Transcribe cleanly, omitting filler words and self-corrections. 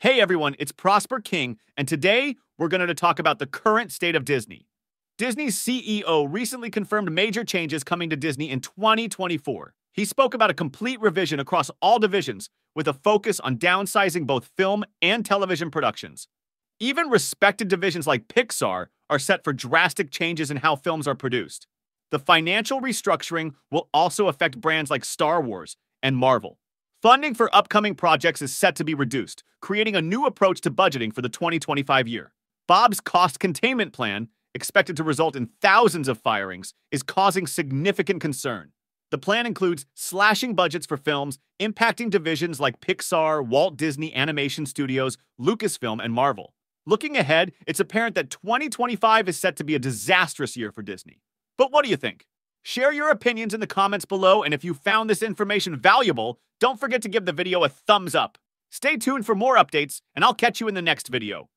Hey everyone, it's Prosper King, and today we're going to talk about the current state of Disney. Disney's CEO recently confirmed major changes coming to Disney in 2024. He spoke about a complete revision across all divisions with a focus on downsizing both film and television productions. Even respected divisions like Pixar are set for drastic changes in how films are produced. The financial restructuring will also affect brands like Star Wars and Marvel. Funding for upcoming projects is set to be reduced, creating a new approach to budgeting for the 2025 year. Bob's cost containment plan, expected to result in thousands of firings, is causing significant concern. The plan includes slashing budgets for films, impacting divisions like Pixar, Walt Disney Animation Studios, Lucasfilm, and Marvel. Looking ahead, it's apparent that 2025 is set to be a disastrous year for Disney. But what do you think? Share your opinions in the comments below, and if you found this information valuable, don't forget to give the video a thumbs up. Stay tuned for more updates, and I'll catch you in the next video.